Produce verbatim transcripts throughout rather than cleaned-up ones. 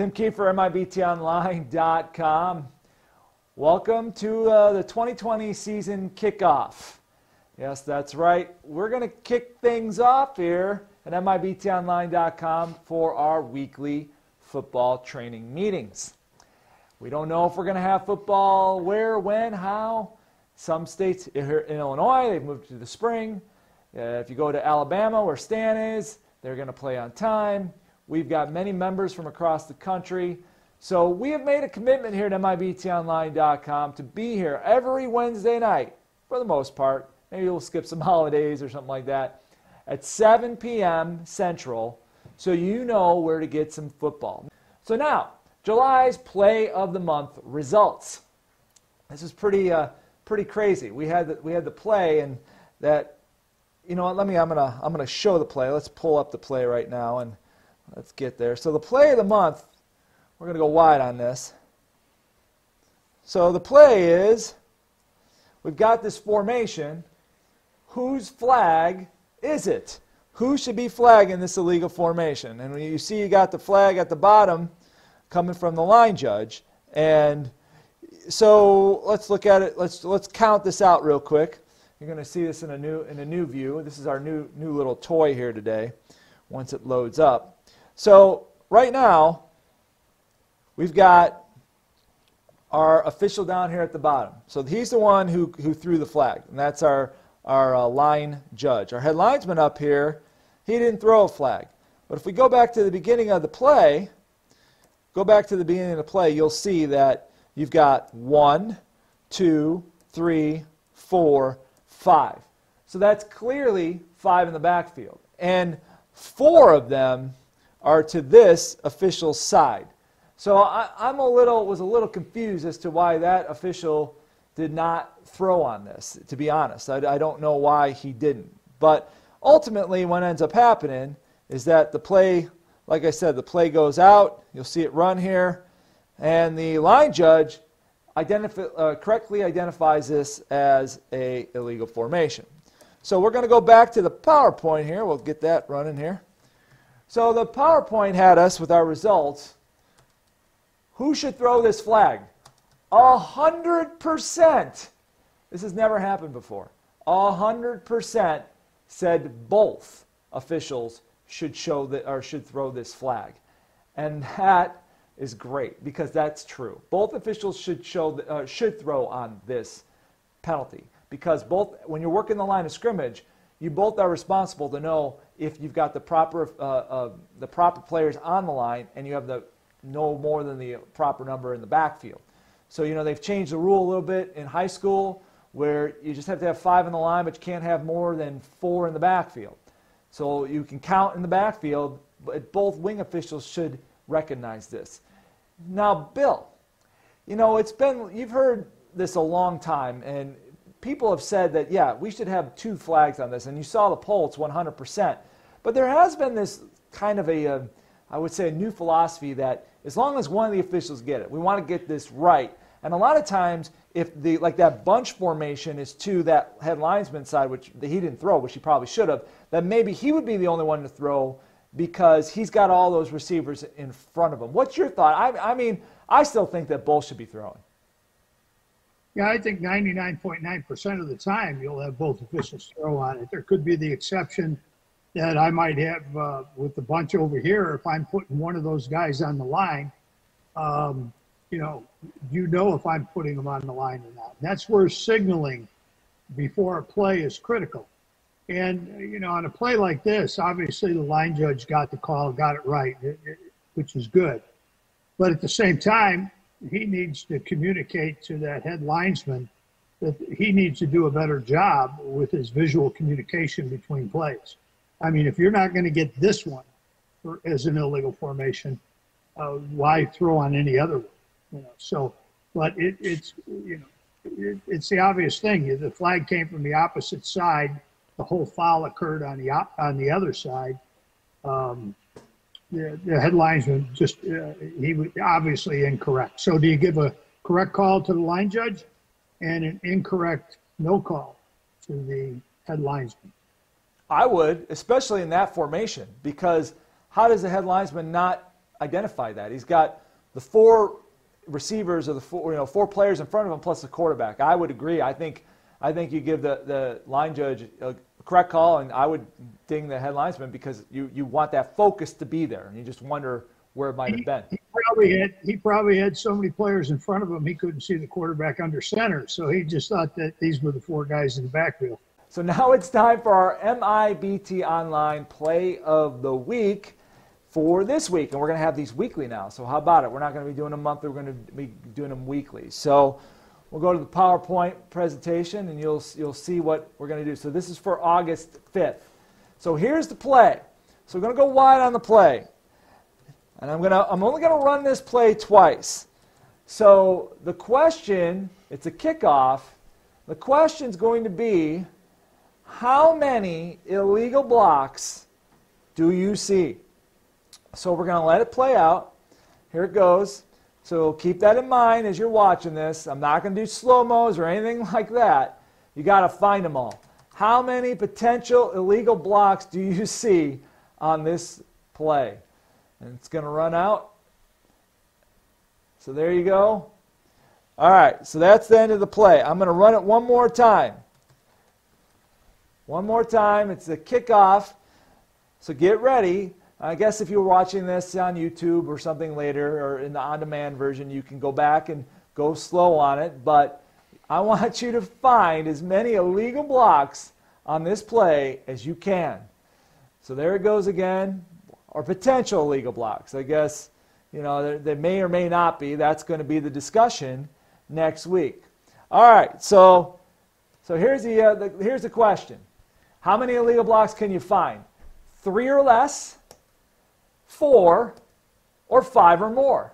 Tim Kiefer, M I B T online dot com. Welcome to uh, the twenty twenty season kickoff. Yes, that's right. We're going to kick things off here at M I B T online dot com for our weekly football training meetings. We don't know if we're going to have football where, when, how. Some states here in Illinois, they've moved to the spring. Uh, if you go to Alabama, where Stan is, they're going to play on time. We've got many members from across the country. So we have made a commitment here at M I B T online dot com to be here every Wednesday night, for the most part. Maybe we'll skip some holidays or something like that, at seven P M Central, so you know where to get some football. So now, July's Play of the Month results. This is pretty uh, pretty crazy. We had the, we had the play, and that, you know what? Let me. I'm gonna I'm gonna show the play. Let's pull up the play right now and. Let's get there. So the play of the month, we're going to go wide on this. So the play is, we've got this formation. Whose flag is it? Who should be flagging this illegal formation? And when you see you got the flag at the bottom coming from the line judge. And so let's look at it. Let's let's count this out real quick. You're going to see this in a new in a new view. This is our new new little toy here today once it loads up. So right now, we've got our official down here at the bottom. So he's the one who, who threw the flag, and that's our, our uh, line judge. Our head linesman up here, he didn't throw a flag. But if we go back to the beginning of the play, go back to the beginning of the play, you'll see that you've got one, two, three, four, five. So that's clearly five in the backfield. And four of them are to this official's side. So I, I'm a little, was a little confused as to why that official did not throw on this, to be honest. I, I don't know why he didn't. But ultimately what ends up happening is that the play, like I said, the play goes out. You'll see it run here. And the line judge identify, uh, correctly identifies this as a illegal formation. So we're going to go back to the PowerPoint here. We'll get that running here. So the PowerPoint had us with our results. Who should throw this flag? A hundred percent. This has never happened before. A hundred percent said both officials should show that or should throw this flag, and that is great because that's true. Both officials should show uh, should throw on this penalty because both when you're working the line of scrimmage, you both are responsible to know if you've got the proper uh, uh, the proper players on the line and you have the no more than the proper number in the backfield. So you know they've changed the rule a little bit in high school where you just have to have five in the line, but you can't have more than four in the backfield. So you can count in the backfield, but both wing officials should recognize this. Now, Bill, you know it's been you've heard this a long time and. People have said that, yeah, we should have two flags on this, and you saw the poll, it's one hundred percent. But there has been this kind of a, uh, I would say, a new philosophy that as long as one of the officials get it, we want to get this right. And a lot of times, if the like that bunch formation is to that head linesman side, which he didn't throw, which he probably should have, then maybe he would be the only one to throw because he's got all those receivers in front of him. What's your thought? I, I mean, I still think that both should be throwing. Yeah, I think ninety-nine point nine percent of the time you'll have both officials throw on it. There could be the exception that I might have uh, with the bunch over here. If I'm putting one of those guys on the line, um, you know, you know if I'm putting them on the line or not. And that's where signaling before a play is critical. And, you know, on a play like this, obviously the line judge got the call, got it right, which is good. But at the same time, he needs to communicate to that head linesman that he needs to do a better job with his visual communication between plays. I mean, if you're not going to get this one for, as an illegal formation, uh, why throw on any other one? You know, so, but it, it's, you know, it, it's the obvious thing. The flag came from the opposite side. The whole foul occurred on the, op on the other side. Um, The, the head linesman just, uh, he was obviously incorrect. So do you give a correct call to the line judge and an incorrect no call to the head linesman? I would, especially in that formation, because how does the head linesman not identify that. He's got the four receivers or the four, you know, four players in front of him plus the quarterback. I would agree. I think I think you give the, the line judge a correct call, and I would ding the head linesman because you, you want that focus to be there, and you just wonder where it might have been. He, he, probably had, he probably had so many players in front of him he couldn't see the quarterback under center, so he just thought that these were the four guys in the backfield. So now it's time for our M I B T Online Play of the Week for this week, and we're going to have these weekly now. So how about it? We're not going to be doing them monthly. We're going to be doing them weekly. So we'll go to the PowerPoint presentation, and you'll, you'll see what we're going to do. So this is for August fifth. So here's the play. So we're going to go wide on the play. And I'm, gonna, I'm only going to run this play twice. So the question, it's a kickoff. The question's going to be, how many illegal blocks do you see? So we're going to let it play out. Here it goes. So keep that in mind as you're watching this. I'm not going to do slow-mos or anything like that. You got to find them all. How many potential illegal blocks do you see on this play? And it's going to run out. So there you go. All right, so that's the end of the play. I'm going to run it one more time. One more time. It's the kickoff. So get ready. I guess if you're watching this on YouTube or something later or in the on-demand version, you can go back and go slow on it. But I want you to find as many illegal blocks on this play as you can. So there it goes again, or potential illegal blocks. I guess, you know, they may or may not be. That's going to be the discussion next week. All right, so, so here's, the, uh, the, here's the question. How many illegal blocks can you find? Three or less, four, or five or more.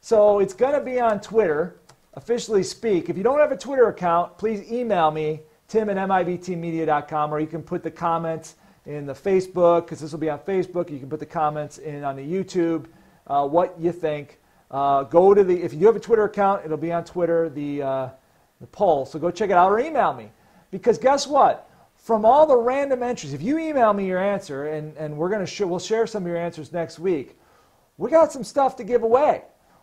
So it's going to be on Twitter, officially speak. If you don't have a Twitter account, please email me, tim at M I B T media dot com, or you can put the comments in the Facebook, because this will be on Facebook. You can put the comments in on the YouTube, uh, what you think. Uh, go to the, if you have a Twitter account, it'll be on Twitter, the, uh, the poll. So go check it out or email me. Because guess what? From all the random entries, if you email me your answer, and, and we're gonna sh we'll share some of your answers next week, we got some stuff to give away.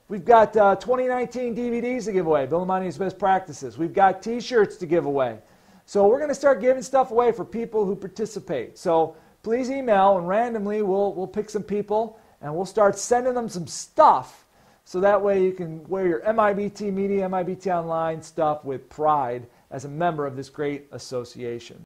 We've got uh, twenty nineteen D V Ds to give away, Bill Monty's Best Practices. We've got T-shirts to give away. So we're gonna start giving stuff away for people who participate. So please email, and randomly we'll, we'll pick some people, and we'll start sending them some stuff, so that way you can wear your M I B T Media, M I B T Online stuff with pride as a member of this great association.